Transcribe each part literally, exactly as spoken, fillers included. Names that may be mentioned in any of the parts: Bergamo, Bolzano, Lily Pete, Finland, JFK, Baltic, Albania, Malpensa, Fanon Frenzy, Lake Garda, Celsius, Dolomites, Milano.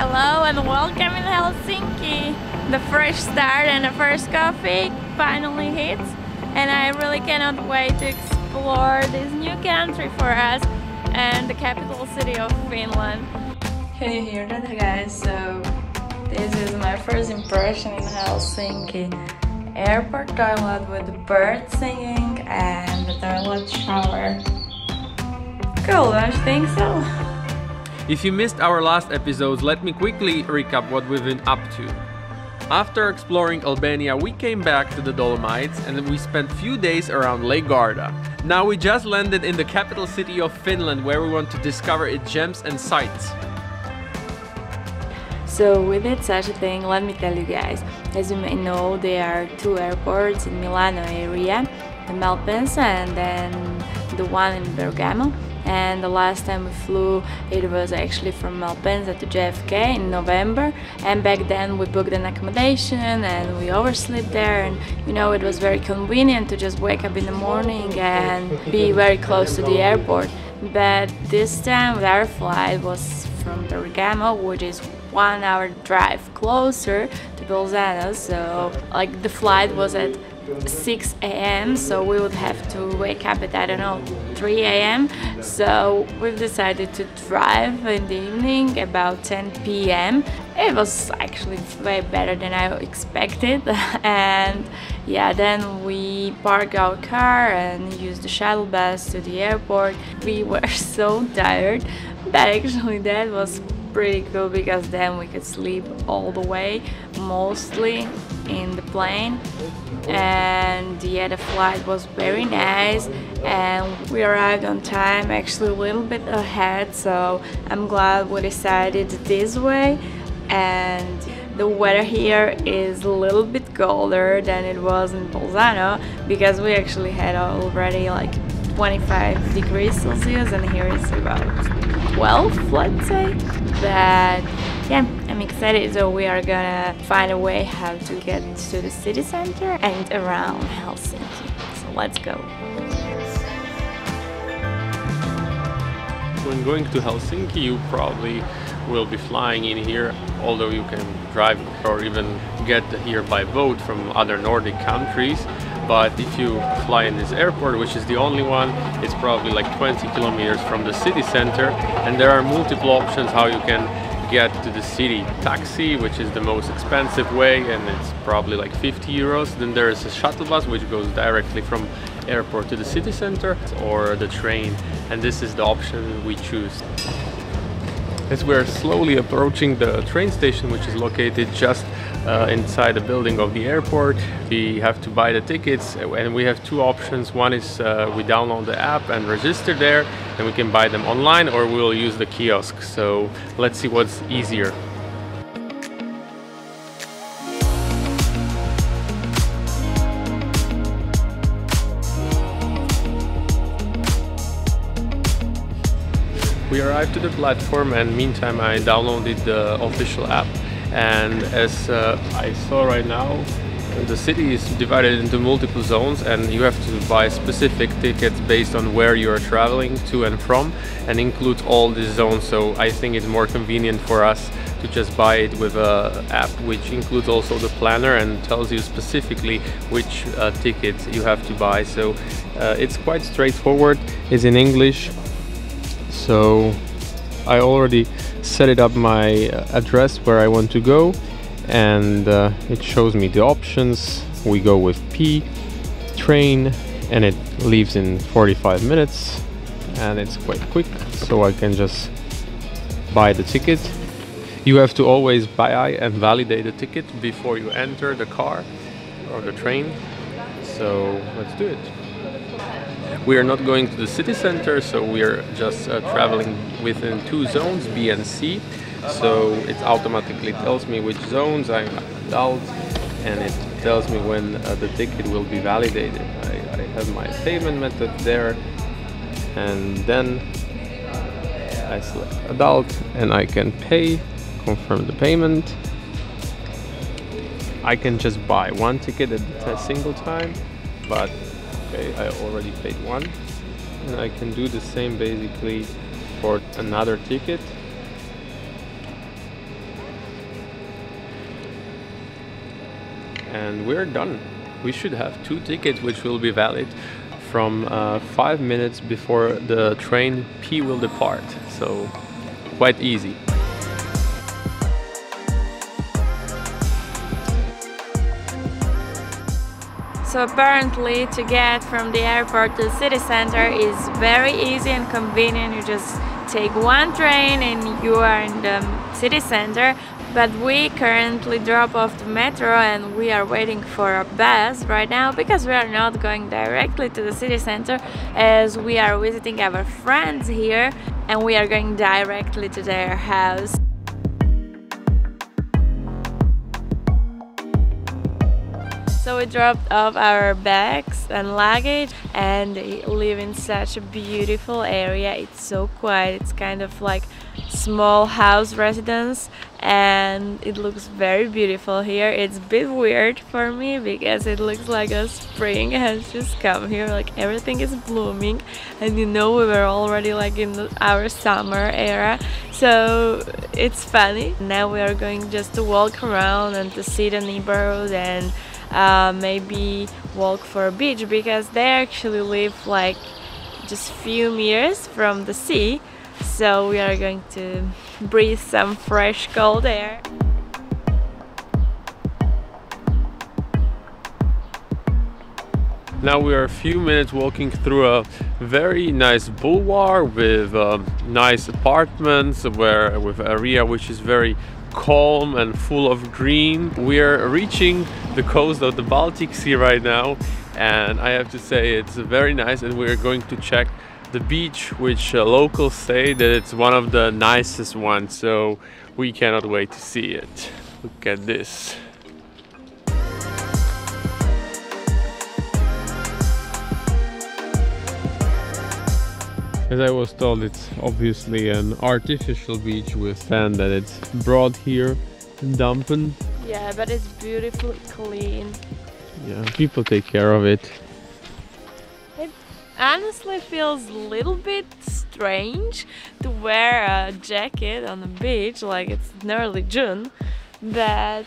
Hello and welcome in Helsinki. The fresh start and the first coffee finally hits, and I really cannot wait to explore this new country for us and the capital city of Finland. Can you hear that, guys? So this is my first impression in Helsinki. Airport toilet with the birds singing and the toilet shower. Cool, don't you think so? If you missed our last episodes, let me quickly recap what we've been up to. After exploring Albania, we came back to the Dolomites and we spent few days around Lake Garda. Now we just landed in the capital city of Finland, where we want to discover its gems and sights. So we did such a thing, let me tell you guys. As you may know, there are two airports in Milano area, the Malpensa and then the one in Bergamo. And the last time we flew, it was actually from Malpensa to J F K in November. And back then we booked an accommodation and we overslept there. And you know, it was very convenient to just wake up in the morning and be very close to the airport. But this time our flight was from Bergamo, which is one hour drive closer to Bolzano, so like the flight was at six A M so we would have to wake up at, I don't know, three A M So we've decided to drive in the evening about ten P M It was actually way better than I expected. And yeah, then we parked our car and used the shuttle bus to the airport. We were so tired, but actually that was pretty cool because then we could sleep all the way, mostly in the plane. And yeah, the flight was very nice and we arrived on time, actually a little bit ahead, so I'm glad we decided this way. And the weather here is a little bit colder than it was in Bolzano because we actually had already like twenty-five degrees Celsius and here it's about twelve, let's say. But yeah, I'm excited, so we are gonna find a way how to get to the city center and around Helsinki, so let's go. When going to Helsinki, you probably will be flying in here, although you can drive or even get here by boat from other Nordic countries. But if you fly in this airport, which is the only one, it's probably like twenty kilometers from the city center, and there are multiple options how you can get to the city. Taxi, which is the most expensive way, and it's probably like fifty euros. Then there is a shuttle bus which goes directly from airport to the city center, or the train, and this is the option we choose. As we're slowly approaching the train station, which is located just uh, inside the building of the airport, we have to buy the tickets, and we have two options. One is uh, we download the app and register there, and we can buy them online, or we'll use the kiosk. So let's see what's easier. We arrived to the platform, and meantime I downloaded the official app, and as uh, I saw right now, the city is divided into multiple zones and you have to buy specific tickets based on where you are traveling to and from, and includes all these zones. So I think it's more convenient for us to just buy it with an app which includes also the planner and tells you specifically which uh, tickets you have to buy. So uh, it's quite straightforward, it's in English. So I already set it up my address where I want to go, and uh, it shows me the options. We go with P, train, and it leaves in forty-five minutes, and it's quite quick, so I can just buy the ticket. You have to always buy and validate the ticket before you enter the car or the train, so let's do it. We are not going to the city center, so we are just uh, traveling within two zones, B and C. So it automatically tells me which zones I'm out, and it tells me when uh, the ticket will be validated. I, I have my payment method there, and then I select adult and I can pay, confirm the payment. I can just buy one ticket at a single time, but okay, I already paid one, and I can do the same basically for another ticket. and we're done. We should have two tickets which will be valid from uh, five minutes before the train P will depart, so quite easy. So apparently to get from the airport to the city center is very easy and convenient. You just take one train and you are in the city center. But we currently drop off the metro and we are waiting for a bus right now, because we are not going directly to the city center, as we are visiting our friends here and we are going directly to their house. So we dropped off our bags and luggage and live in such a beautiful area. It's so quiet, it's kind of like small house residence, and it looks very beautiful here. It's a bit weird for me because it looks like a spring has just come here, like everything is blooming, and you know, we were already like in the, our summer era, so it's funny. Now we are going just to walk around and to see the neighborhood and Uh, maybe walk for a beach, because they actually live like just few meters from the sea, so we are going to breathe some fresh cold air. Now we are a few minutes walking through a very nice boulevard with uh, nice apartments, where with area which is very calm and full of green. We are reaching the coast of the Baltic Sea right now, and I have to say it's very nice, and we are going to check the beach, which uh, locals say that it's one of the nicest ones, so we cannot wait to see it. Look at this. As I was told, it's obviously an artificial beach with sand that it's brought here and dumping. Yeah, but it's beautifully clean. Yeah, people take care of it. It honestly feels a little bit strange to wear a jacket on the beach, like it's nearly June, but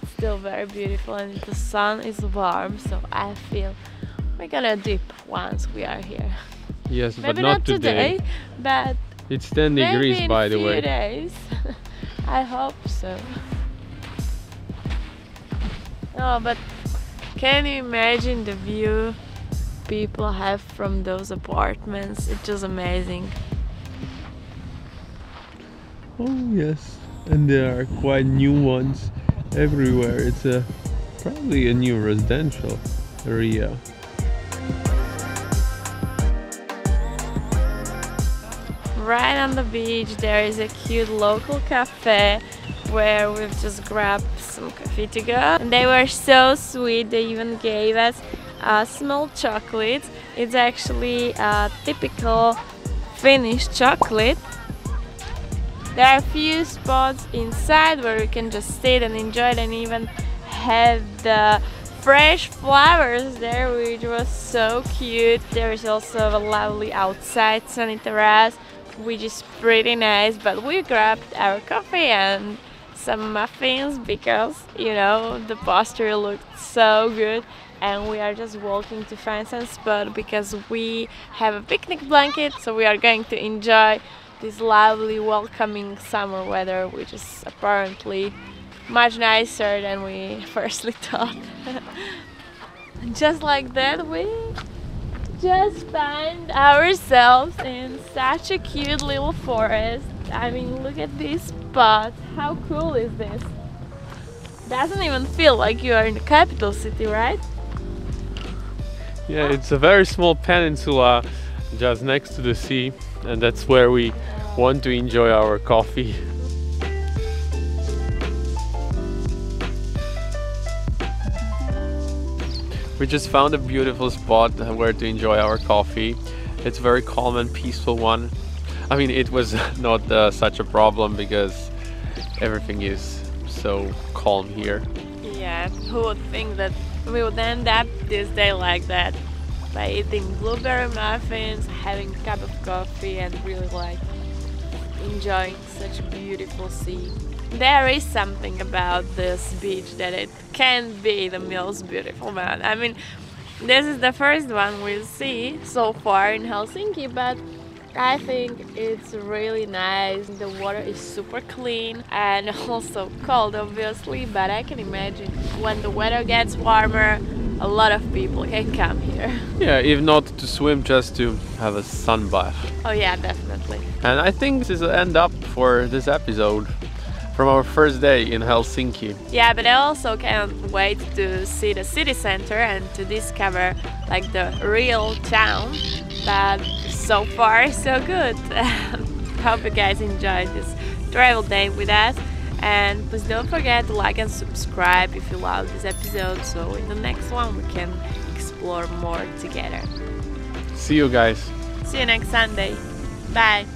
it's still very beautiful and the sun is warm, so I feel we're gonna dip once we are here. Yes, maybe but not, not today, today, but it's ten degrees by in the few way. Days. I hope so. Oh, but can you imagine the view people have from those apartments? It's just amazing. Oh yes, and there are quite new ones everywhere. It's a probably a new residential area. Right on the beach there is a cute local cafe where we've just grabbed some coffee to go, and they were so sweet, they even gave us a small chocolate. It's actually a typical Finnish chocolate. There are a few spots inside where you can just sit and enjoy it, and even have the fresh flowers there, which was so cute. There is also a lovely outside sunny terrace, which is pretty nice, but we grabbed our coffee and some muffins because, you know, the posture looked so good, and we are just walking to find some spot because we have a picnic blanket, so we are going to enjoy this lovely welcoming summer weather, which is apparently much nicer than we firstly thought. Just like that we just find ourselves in such a cute little forest. I mean, look at this spot. How cool is this? Doesn't even feel like you are in the capital city, right? Yeah, ah. It's a very small peninsula just next to the sea, and that's where we want to enjoy our coffee. We just found a beautiful spot where to enjoy our coffee. It's a very calm and peaceful one. I mean, it was not uh, such a problem because everything is so calm here. Yeah, who would think that we would end up this day like that? By eating blueberry muffins, having a cup of coffee, and really like enjoying such a beautiful sea. there is something about this beach that it can be the most beautiful one. I mean, this is the first one we'll see so far in Helsinki, but I think it's really nice. The water is super clean and also cold, obviously, but I can imagine when the weather gets warmer, a lot of people can come here. Yeah, if not to swim, just to have a sunbath. Oh yeah, definitely. And I think this is the end up for this episode from our first day in Helsinki. Yeah, but I also can't wait to see the city center and to discover like the real town. But so far, so good. Hope you guys enjoyed this travel day with us. And please don't forget to like and subscribe if you love this episode, so in the next one we can explore more together. See you guys. See you next Sunday. Bye.